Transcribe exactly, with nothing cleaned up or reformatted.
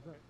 How's that?